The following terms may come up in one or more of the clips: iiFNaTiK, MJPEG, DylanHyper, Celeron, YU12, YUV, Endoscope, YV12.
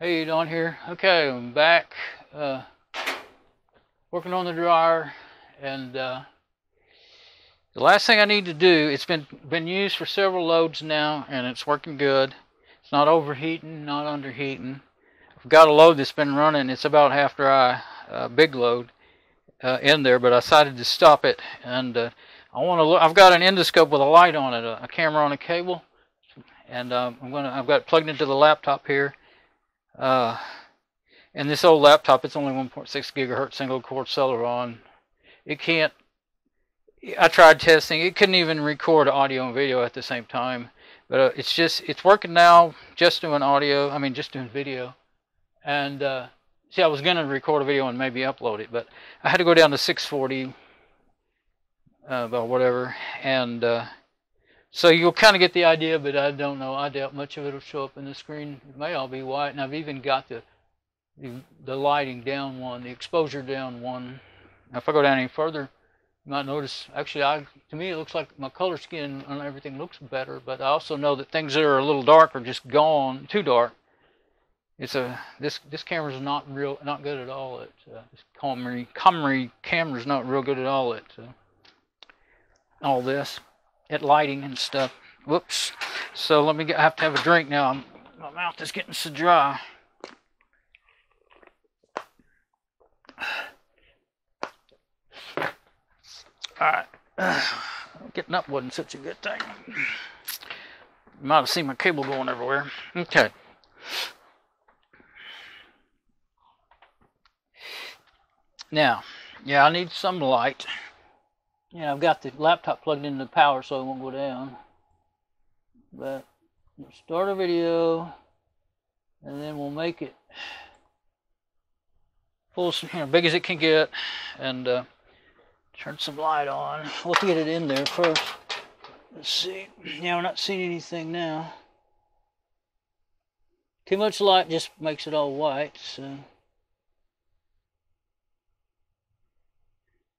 How you doing here? Okay, I'm back working on the dryer, and the last thing I need to do, it's been used for several loads now and it's working good. It's not overheating, not underheating. I've got a load that's been running, it's about half dry, big load in there, but I decided to stop it, and I want to look. I've got an endoscope with a light on it, a camera on a cable, and I've got it plugged into the laptop here. And this old laptop, it's only 1.6 gigahertz single core Celeron. It can't. I tried testing; it couldn't even record audio and video at the same time. But it's working now. Just doing audio. I mean, just doing video. And see, I was going to record a video and maybe upload it, but I had to go down to 640. About whatever, and so you'll kind of get the idea, but I don't know, I doubt much of it will show up in the screen. It may all be white, and I've even got the lighting down one, the exposure down one. Now, if I go down any further, you might notice, actually, to me it looks like my color scheme and everything looks better, but I also know that things that are a little dark are just gone, too dark. It's this camera's not good at all at this Comrie camera's not real good at all at all this at lighting and stuff. Whoops. So let me I have to have a drink now. My mouth is getting so dry. All right, getting up wasn't such a good thing. You might have seen my cable going everywhere. Okay. Now, yeah, I need some light. Yeah, I've got the laptop plugged into the power so it won't go down. But we'll start a video and then we'll make it full, big as it can get, and turn some light on. We'll get it in there first. Let's see. Yeah, we're not seeing anything now. Too much light just makes it all white, so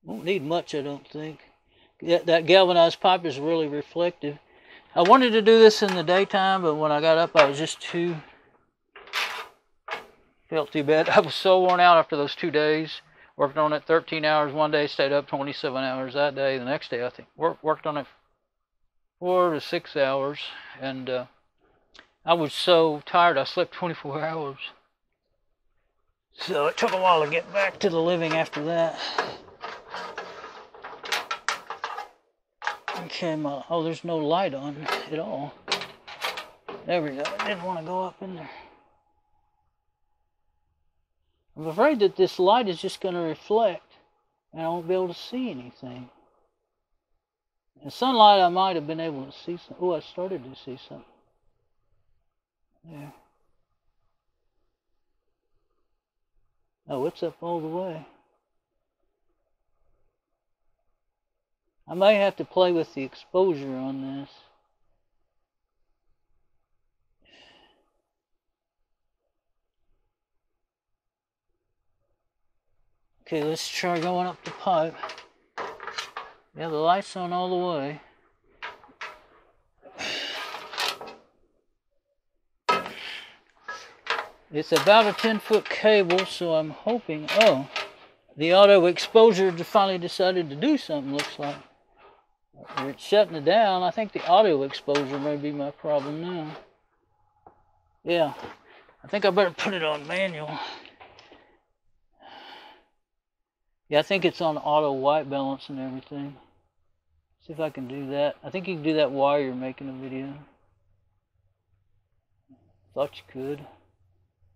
won't need much, I don't think. That galvanized pipe is really reflective. I wanted to do this in the daytime, but when I got up, I was just felt too bad. I was so worn out after those 2 days. Worked on it 13 hours one day, stayed up 27 hours that day. The next day, I think, worked on it 4 to 6 hours. And I was so tired, I slept 24 hours. So it took a while to get back to the living after that. Okay, oh, there's no light on at all. There we go. I didn't want to go up in there. I'm afraid that this light is just going to reflect and I won't be able to see anything. In sunlight, I might have been able to see something. Oh, I started to see something. Yeah. Oh, it's up all the way. I may have to play with the exposure on this. Okay, let's try going up the pipe. Yeah, the light's on all the way. It's about a 10-foot cable, so I'm hoping, oh, the auto exposure finally decided to do something, looks like. It's shutting it down. I think the audio exposure may be my problem now. Yeah, I think I better put it on manual. Yeah, I think it's on auto white balance and everything. See if I can do that. I think you can do that while you're making a video. Thought you could.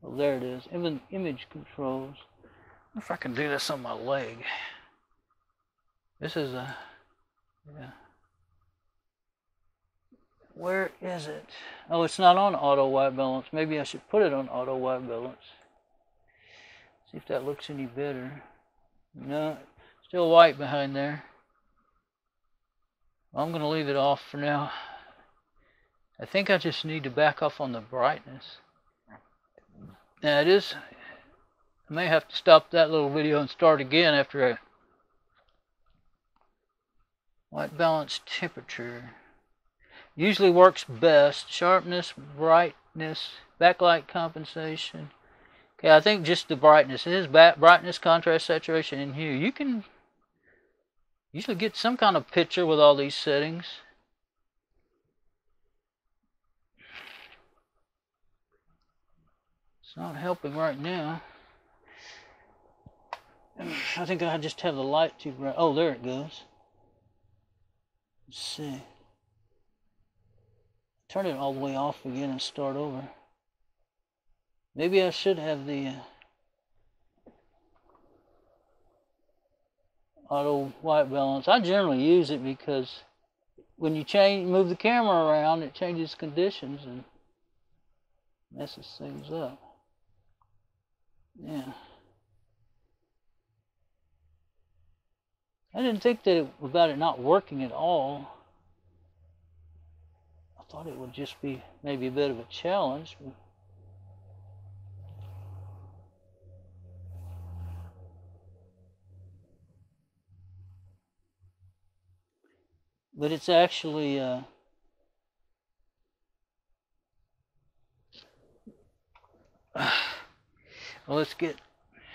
Well, there it is. Image controls. If I can do this on my leg. This is a... Yeah. Where is it? Oh, it's not on auto white balance. Maybe I should put it on auto white balance. See if that looks any better. No, still white behind there. I'm going to leave it off for now. I think I just need to back off on the brightness. Now it is. I may have to stop that little video and start again after I. White balance temperature usually works best. Sharpness, bright, brightness, backlight compensation. Okay, I think just the brightness. It is brightness, contrast, saturation, and hue. You can usually get some kind of picture with all these settings. It's not helping right now. I think I just have the light too bright. Oh, there it goes. Let's see. Turn it all the way off again and start over. Maybe I should have the auto white balance. I generally use it because when you move the camera around, it changes conditions and messes things up. Yeah. I didn't think that about it not working at all. I thought it would just be maybe a bit of a challenge. But it's actually well, it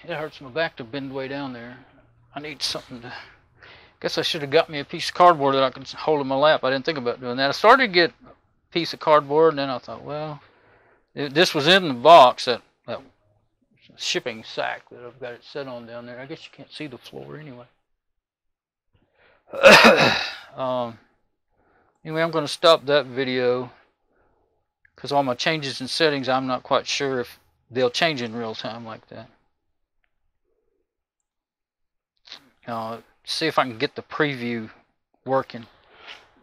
hurts my back to bend way down there. I need something to. Guess I should have got me a piece of cardboard that I could hold in my lap. I didn't think about doing that. I started to get a piece of cardboard, and then I thought, well, this was in the box, that shipping sack that I've got it set on down there. I guess you can't see the floor anyway. Anyway, I'm going to stop that video because all my changes in settings, I'm not quite sure if they'll change in real time like that. See if I can get the preview working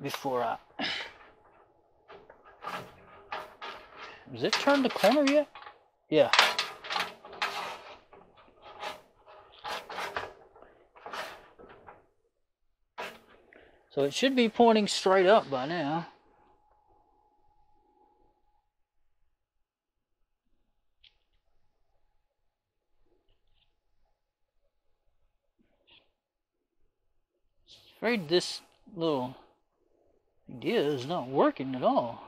before I... Has it turned the corner yet? Yeah. So it should be pointing straight up by now. I'm afraid this little idea is not working at all.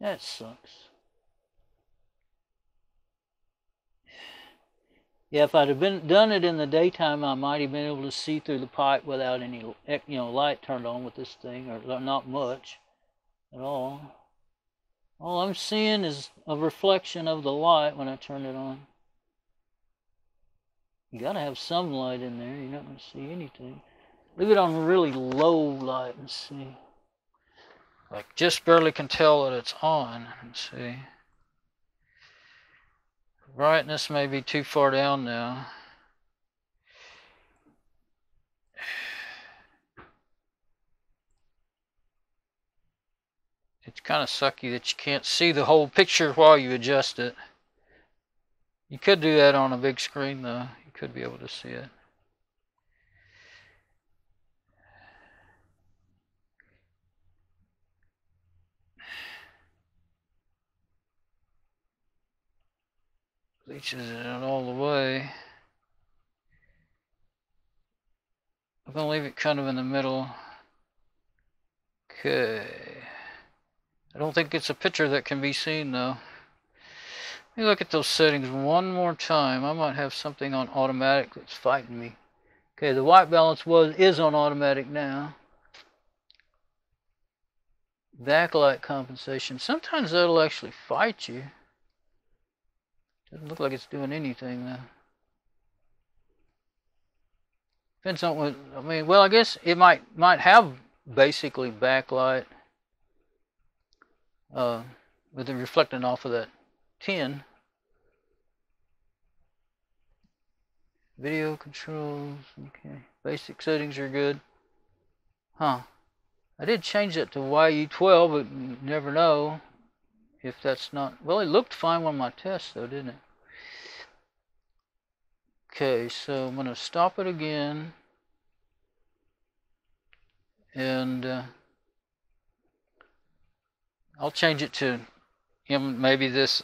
That sucks. Yeah, if I'd have done it in the daytime, I might have been able to see through the pipe without any, light turned on with this thing, or not much at all. All I'm seeing is a reflection of the light when I turn it on. You gotta have some light in there. You're not gonna see anything. Leave it on really low light and see. Like just barely can tell that it's on and see. Brightness may be too far down now. It's kind of sucky that you can't see the whole picture while you adjust it. You could do that on a big screen, though. You could be able to see it. Reaches it all the way. I'm going to leave it kind of in the middle. Okay. I don't think it's a picture that can be seen, though. Let me look at those settings one more time. I might have something on automatic that's fighting me. Okay, the white balance is on automatic now. Backlight compensation. Sometimes that'll actually fight you. Doesn't look like it's doing anything, though. Depends on what, I mean, well, I guess it might have basically backlight. With it reflecting off of that tin. Video controls, okay. Basic settings are good. Huh. I did change it to YU12, but you never know if that's not... Well, it looked fine on my test, though, didn't it? Okay, so I'm going to stop it again. And... I'll change it to maybe this.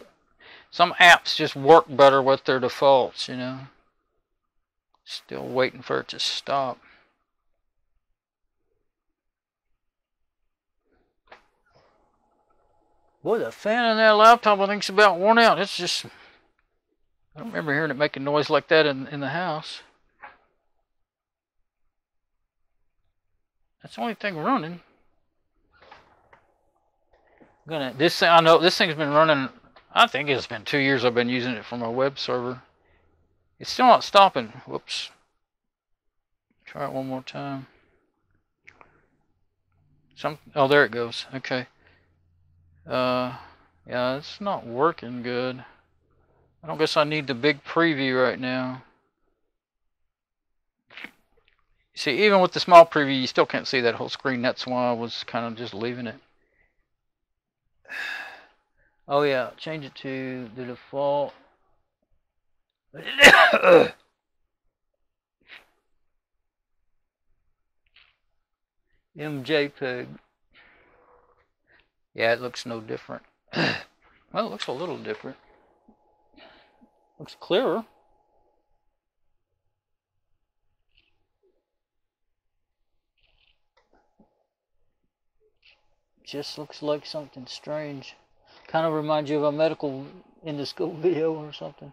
Some apps just work better with their defaults, Still waiting for it to stop. Boy, the fan in that laptop I think is about worn out. It's just, I don't remember hearing it make a noise like that in the house. That's the only thing running. I'm gonna, this thing, I know this thing's been running, I think it's been 2 years I've been using it for my web server. It's still not stopping. Whoops. Try it one more time. Oh, there it goes. Okay. Yeah, it's not working good. I don't guess I need the big preview right now. See, even with the small preview, you still can't see that whole screen. That's why I was kind of just leaving it. Oh yeah, change it to the default. MJPEG. Yeah, it looks no different. Well, it looks a little different. Looks clearer. Just looks like something strange. Kind of reminds you of a medical endoscope video or something.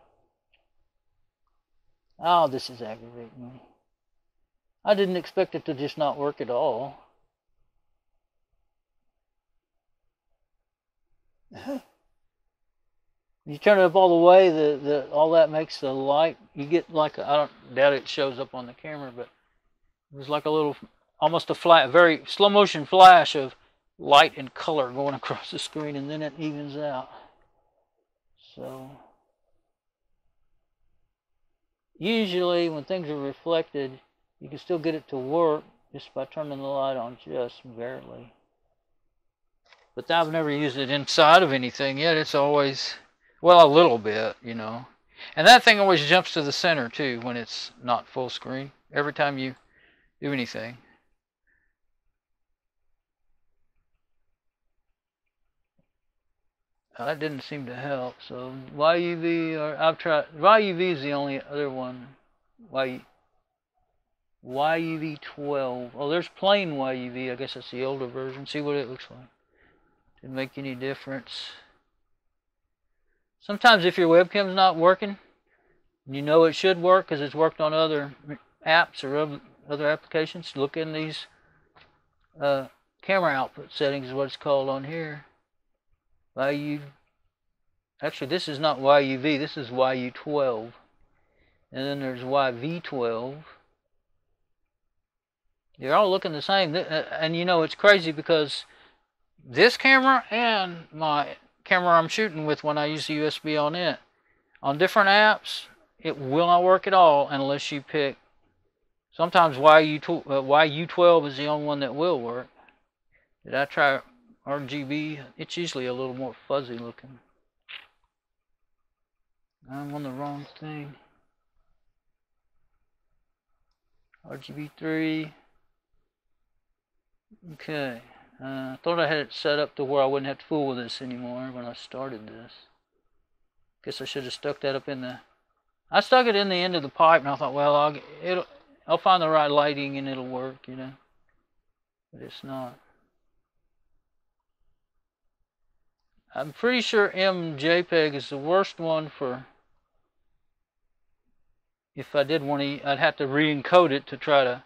Oh, this is aggravating me. I didn't expect it to just not work at all. You turn it up all the way, all that makes the light, you get like, I don't doubt it shows up on the camera, but it was like a little, almost a flat, very slow motion flash of light and color going across the screen, and then it evens out. So usually when things are reflected, you can still get it to work just by turning the light on just barely. But I've never used it inside of anything yet. It's always, well, a little bit, you know. And that thing always jumps to the center too when it's not full screen. Every time you do anything. Now, that didn't seem to help. So YUV, or I've tried, YUV is the only other one. YUV 12. Oh, there's plain YUV. I guess that's the older version. See what it looks like. Didn't make any difference. Sometimes if your webcam's not working, you know it should work because it's worked on other apps or other applications. Look in these camera output settings is what it's called on here. YU. Actually, this is not YUV. This is YU12. And then there's YV12. They're all looking the same. And you know, it's crazy because this camera and my camera I'm shooting with when I use the USB on it, on different apps, it will not work at all unless you pick. Sometimes YU12 is the only one that will work. Did I try RGB? It's usually a little more fuzzy looking. I'm on the wrong thing. RGB 3. Okay, I thought I had it set up to where I wouldn't have to fool with this anymore when I started this. Guess I should have stuck that up in the... I stuck it in the end of the pipe and I thought, well, I'll find the right lighting and it'll work, you know. But it's not. I'm pretty sure MJPEG is the worst one for... If I did want to, I'd have to re-encode it to try to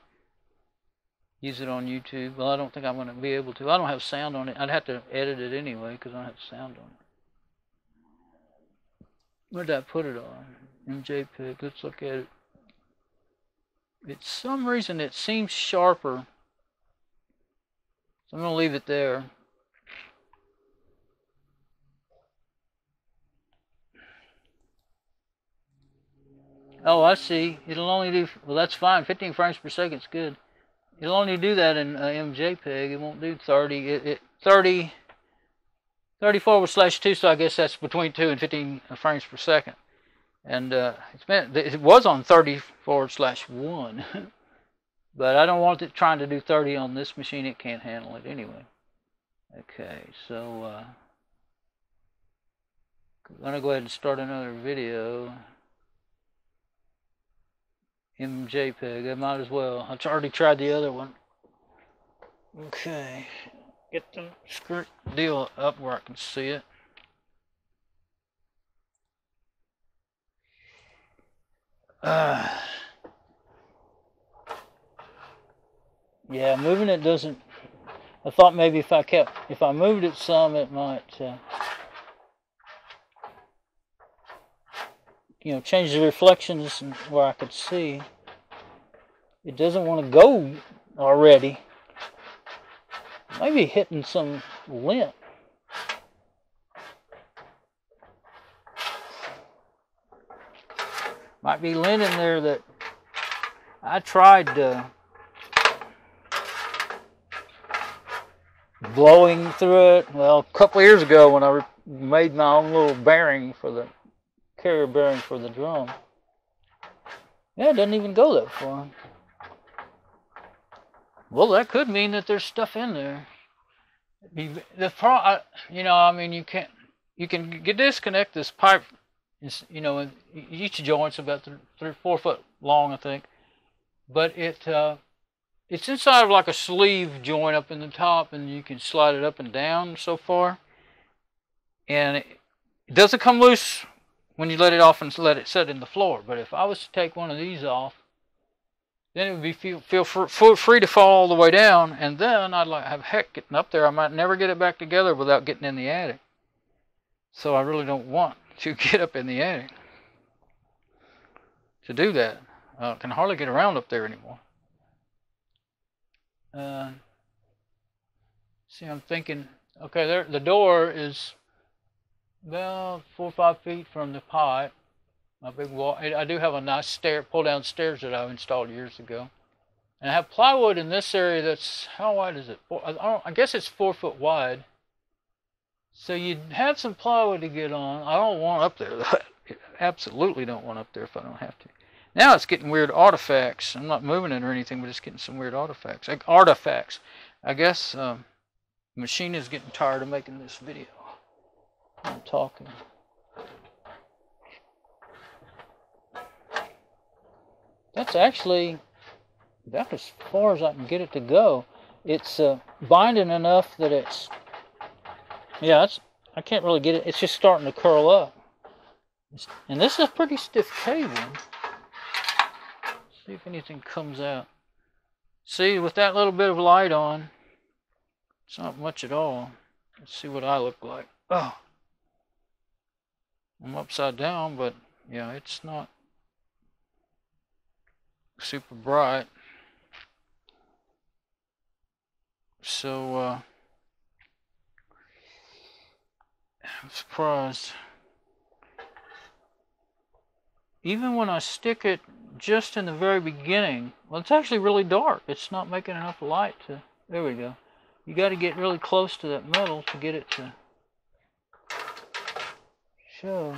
use it on YouTube. Well, I don't think I'm going to be able to. I don't have sound on it. I'd have to edit it anyway because I don't have sound on it. Where did I put it on? MJPEG. Let's look at it. For some reason, it seems sharper. So I'm going to leave it there. Oh, I see. It'll only do... Well, that's fine. 15 frames per second is good. It'll only do that in MJPEG. It won't do 30. 30 forward slash 2, so I guess that's between 2 and 15 frames per second. And it was on 30/1, but I don't want it trying to do 30 on this machine. It can't handle it anyway. Okay, so I'm going to go ahead and start another video. MJPEG, I might as well. I already tried the other one. Okay. get the skirt deal up where I can see it. Yeah, moving it doesn't. I thought maybe if I moved it some, it might, you know, change the reflections and where I could see. It doesn't want to go already. Maybe hitting some lint. Might be lint in there that I tried blowing through it. Well, a couple of years ago when I made my own little bearing for the carrier bearing for the drum. Yeah, it doesn't even go that far. Well, that could mean that there's stuff in there. The you know, I mean, you can disconnect this pipe. You know, each joint's about 3 or 4 foot long, I think. But it's inside of like a sleeve joint up in the top, and you can slide it up and down so far. And it doesn't come loose when you let it off and let it set in the floor. But if I was to take one of these off, then it would be feel free to fall all the way down, and then I'd like have heck getting up there. I might never get it back together without getting in the attic. So I really don't want to get up in the attic to do that. I can hardly get around up there anymore. See, I'm thinking, okay, there the door is about 4 or 5 feet from the pot. My big wall. I do have a nice stair, pull-down stairs that I installed years ago, and I have plywood in this area. That's how wide is it? I guess it's 4 foot wide. So you'd have some plywood to get on. I don't want up there. I absolutely don't want up there if I don't have to. Now it's getting weird artifacts. I'm not moving it or anything, but it's getting some weird artifacts. Like artifacts. I guess the machine is getting tired of making this video. I'm talking. That's actually about as far as I can get it to go. It's binding enough that it's, yeah, I can't really get it. It's just starting to curl up. And this is a pretty stiff cable. See if anything comes out. See, with that little bit of light on, it's not much at all. Let's see what I look like. Oh, I'm upside down, but yeah, it's not super bright. So I'm surprised. Even when I stick it just in the very beginning, well, it's actually really dark. It's not making enough light to, there we go. You got to get really close to that metal to get it to show.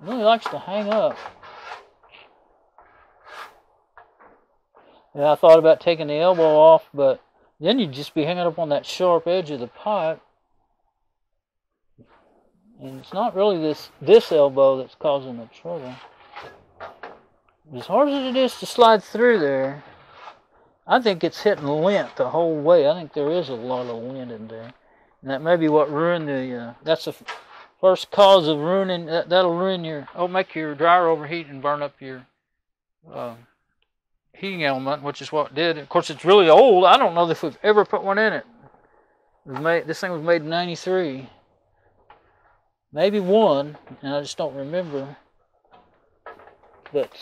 Really likes to hang up. Yeah, I thought about taking the elbow off, but then you'd just be hanging up on that sharp edge of the pipe. And it's not really this elbow that's causing the trouble. As hard as it is to slide through there, I think it's hitting lint the whole way. I think there is a lot of lint in there. And that may be what ruined the... that's a... first cause of ruining, that'll ruin your, oh, make your dryer overheat and burn up your heating element, which is what it did. Of course, it's really old. I don't know if we've ever put one in it. This thing was made in '93. Maybe one, and I just don't remember. But,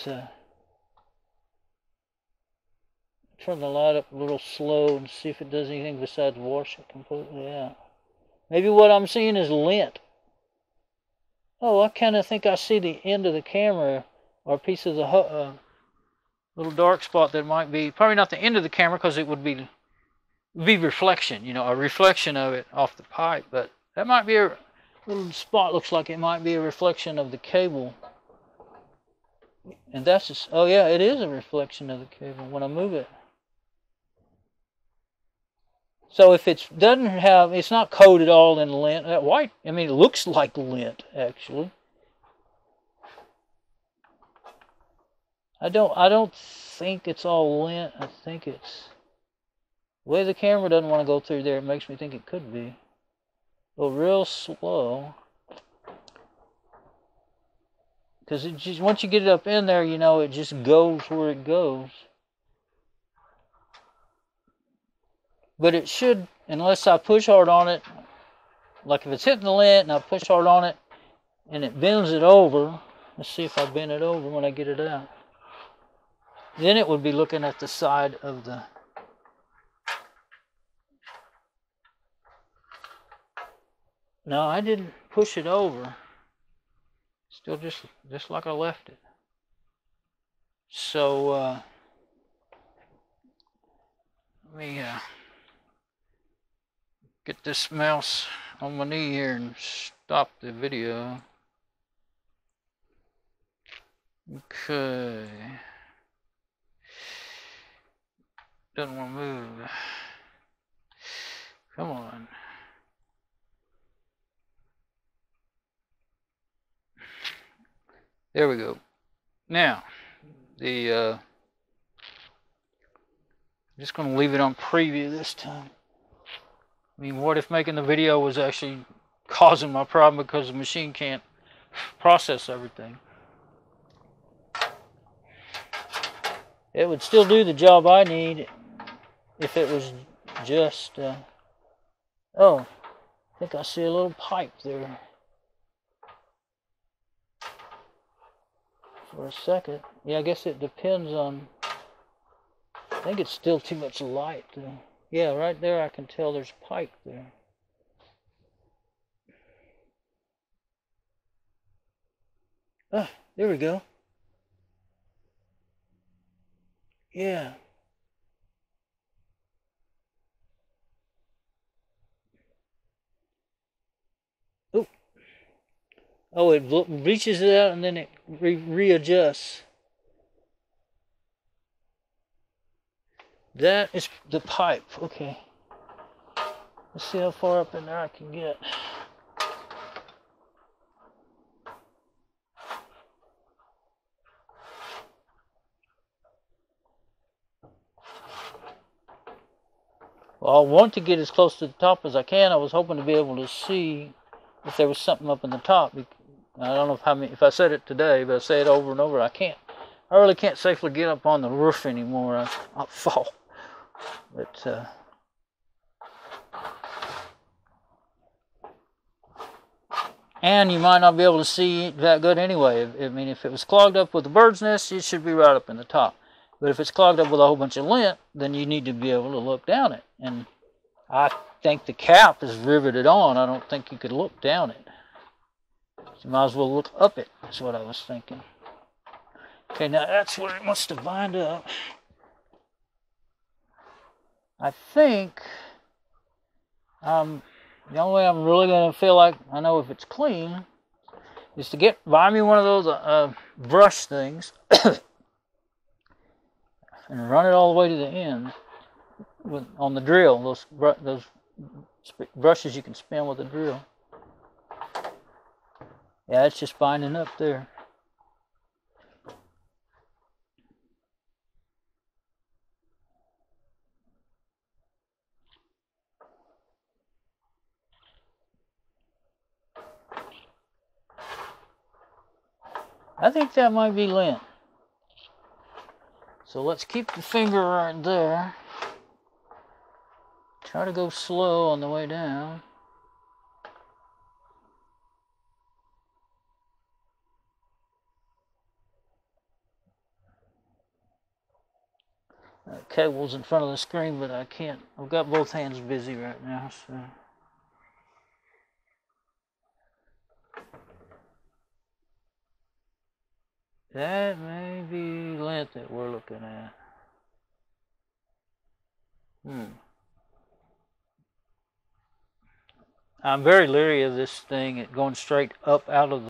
turn the light up a little slow and see if it does anything besides wash it completely out. Maybe what I'm seeing is lint. Oh, I kind of think I see the end of the camera, or a piece of the little dark spot that might be, probably not the end of the camera because it would be reflection, you know, a reflection of it off the pipe, but that might be a little spot, looks like it might be a reflection of the cable. And that's just, oh yeah, it is a reflection of the cable when I move it. So if it doesn't have, it's not coated all in lint, that white, I mean, it looks like lint, actually. I don't think it's all lint. I think it's the way the camera doesn't want to go through there. It makes me think it could be. Go real slow. Because it just, once you get it up in there, you know, it just goes where it goes. But it should, unless I push hard on it, like if it's hitting the lint and I push hard on it and it bends it over, let's see if I bend it over when I get it out, then it would be looking at the side of the, no, I didn't push it over. Still just like I left it. So, let me get this mouse on my knee here and stop the video. Okay. Doesn't want to move. Come on. There we go. Now, the I'm just going to leave it on preview this time. I mean, what if making the video was actually causing my problem because the machine can't process everything? It would still do the job I need if it was just... oh, I think I see a little pipe there. For a second. Yeah, I guess it depends on... I think it's still too much light. Yeah, right there I can tell there's a pipe there. Ah, there we go. Yeah. Oop. Oh, it reaches it out and then it readjusts. That is the pipe. Okay. Let's see how far up in there I can get. Well, I want to get as close to the top as I can. I was hoping to be able to see if there was something up in the top. I don't know if I said it today, but I say it over and over. I can't. I really can't safely get up on the roof anymore. I'll fall. But, and you might not be able to see that good anyway. I mean, if it was clogged up with a bird's nest, it should be right up in the top. But if it's clogged up with a whole bunch of lint, then you need to be able to look down it. And I think the cap is riveted on. I don't think you could look down it. You might as well look up it, is what I was thinking. Okay, now that's where it wants to bind up. I think the only way I'm really going to feel like I know if it's clean is to buy me one of those brush things and run it all the way to the end on the drill, those brushes you can spin with a drill. Yeah, it's just binding up there. I think that might be lint. So let's keep the finger right there. Try to go slow on the way down. That cable's in front of the screen, but I can't. I've got both hands busy right now, so... That may be lint that we're looking at. I'm very leery of this thing going straight up out of the